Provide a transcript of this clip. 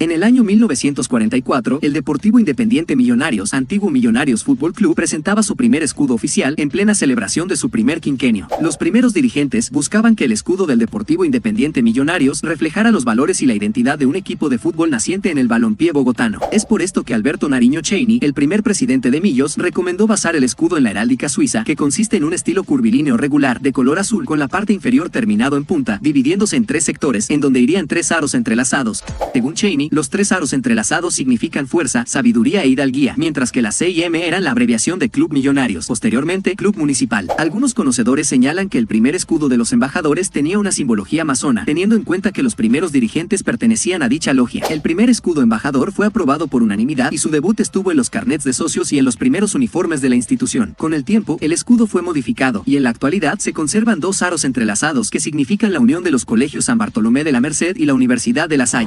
En el año 1944, el Deportivo Independiente Millonarios, antiguo Millonarios Fútbol Club, presentaba su primer escudo oficial en plena celebración de su primer quinquenio. Los primeros dirigentes buscaban que el escudo del Deportivo Independiente Millonarios reflejara los valores y la identidad de un equipo de fútbol naciente en el balompié bogotano. Es por esto que Alberto Nariño Cheyne, el primer presidente de Millos, recomendó basar el escudo en la heráldica suiza, que consiste en un estilo curvilíneo regular, de color azul, con la parte inferior terminado en punta, dividiéndose en tres sectores, en donde irían tres aros entrelazados. Según Cheyne, los tres aros entrelazados significan fuerza, sabiduría e hidalguía, mientras que la C y M eran la abreviación de Club Millonarios, posteriormente Club Municipal. Algunos conocedores señalan que el primer escudo de los embajadores tenía una simbología masona, teniendo en cuenta que los primeros dirigentes pertenecían a dicha logia. El primer escudo embajador fue aprobado por unanimidad y su debut estuvo en los carnets de socios y en los primeros uniformes de la institución. Con el tiempo, el escudo fue modificado y en la actualidad se conservan dos aros entrelazados que significan la unión de los colegios San Bartolomé de la Merced y la Universidad de La Salle.